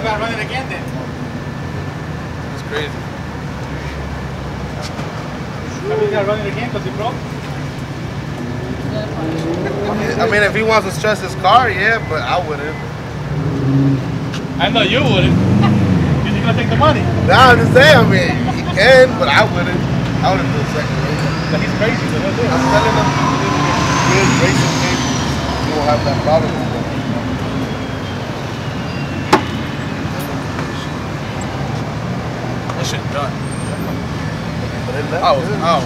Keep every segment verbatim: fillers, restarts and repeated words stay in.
thinking about running again then. That's crazy. Have you got to run it again because he broke? I mean, if he wants to stress his car, yeah, but I wouldn't. I know you wouldn't. Because you're going to take the money. Nah, I'm just saying, I mean, he can, but I wouldn't. I wouldn't do a second race. But he's crazy, so that's it. I'm telling him, good racing people, you won't have that problem with them. That shit done. But it left. I was out.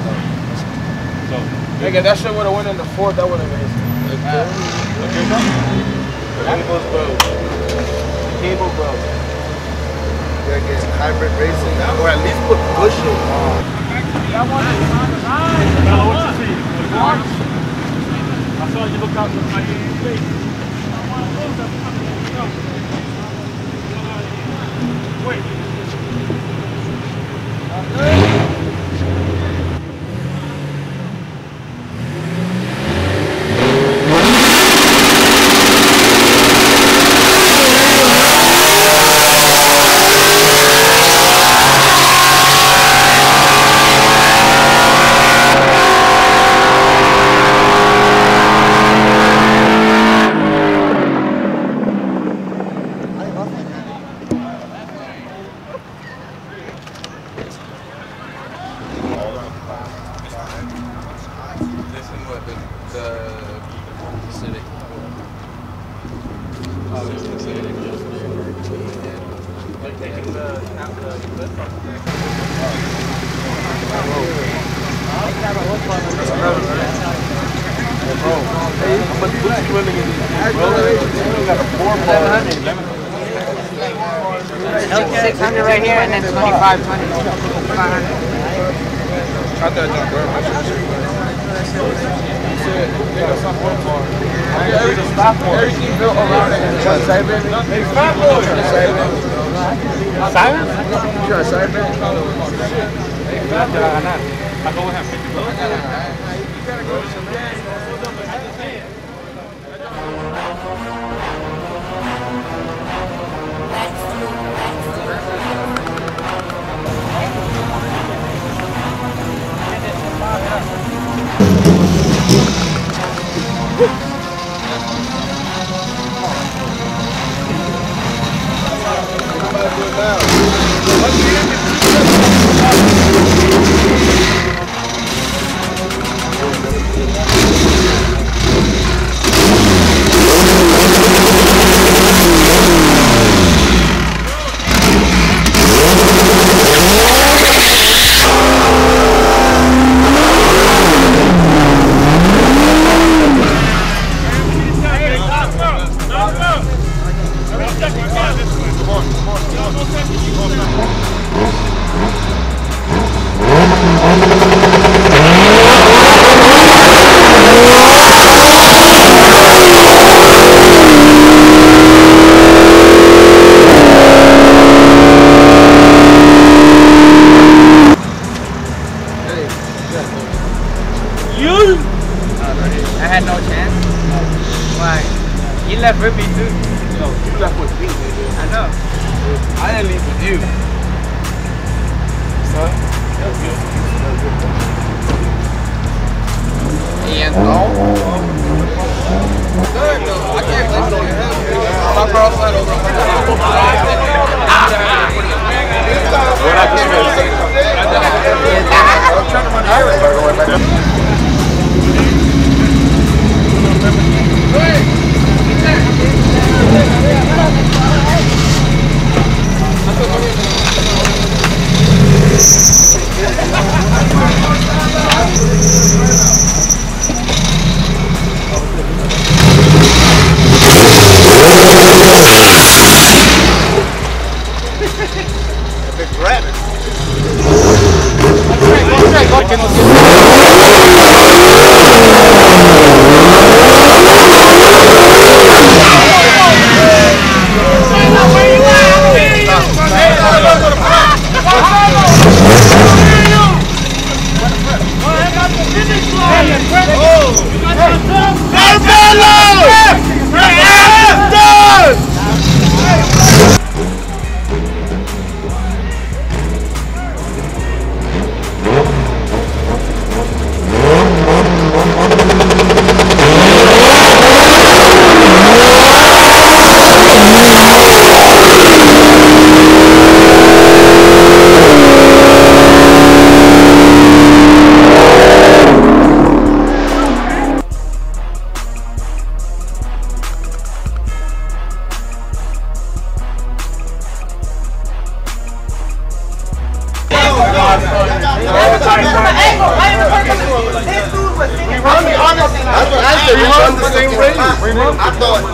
So, nigga, that shit would have went in the fourth, that would have been his. The cable's broke. The cable broke. You gotta get hybrid racing now, or at least put bushing on. I want to find the line. No, what's the I saw you look out for my face. I want to look up. Wait. six hundred right here and then twenty-five, twenty. I thought John Burr was everything built around it. Grab it. Go check, go check, go check. This dude was singing. That's what I said. We run the same race. I thought.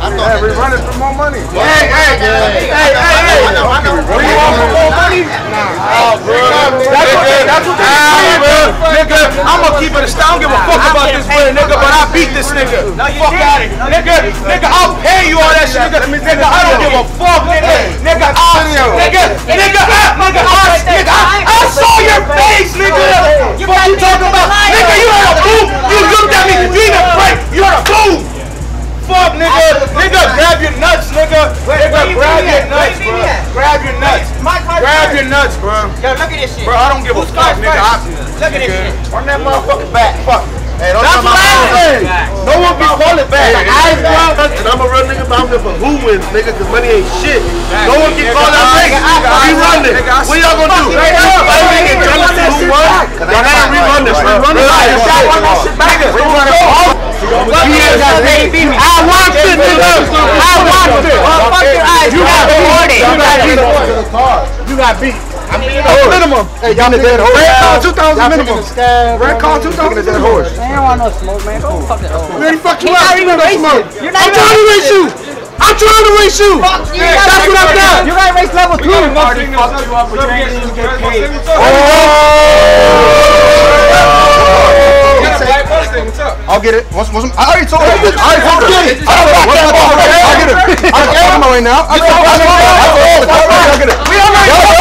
I thought. We run it for more money. Hey, hey, hey, hey, hey. I know, I know. We run for more money. Nah, bro. That's what they. That's what they. Nigga, I'm gonna keep it a style. I don't give a fuck about this winner, nigga. But I beat this nigga. Fuck out of it, nigga. Nigga, I'll pay you all that shit, nigga. Nigga, I don't give a fuck, nigga. Nigga, I, nigga, nigga, nigga, I saw your face, nigga. What you talking about? Nigga, you had a move. You looked at me. You didn't break. You had a move. Fuck, nigga. Nigga, grab your nuts, nigga. Nigga, grab your nuts, bro. Grab your nuts. Grab your nuts, bro. Yo, look at this shit. Bro, I don't give a fuck, nigga. Look at this shit. Turn that motherfucker back. Fuck. Hey, don't stop laughing. No one be calling back. Eyes out. And I'm a real nigga, but I'm there for who wins, nigga, because money ain't shit. No one can call that race. We run this. What y'all gonna do? Everybody get jealous of who won. Y'all ain't rerun this. Rerun this. Rerun this. You guys got paid to beat me. I watched it, nigga. I watched it. Fuck your eyes. You got beat. You got beat. You got beat. I mean, you know, minimum. Hey, y'all niggas, red car two thousand minimum. Red car two thousand minimum. I don't want no smoke, man. Don't fuck it up. Man, fuck you out. You ain't no smoke. I'm trying to race you. I'm trying to race you. That's what I've done. You gotta race level two. Oh. I'll get it. What's what's? I already told you. I already told you. I don't want that ball. I'll get it. I'm talking about right now. I'm talking about right now. I'll get it. We all right.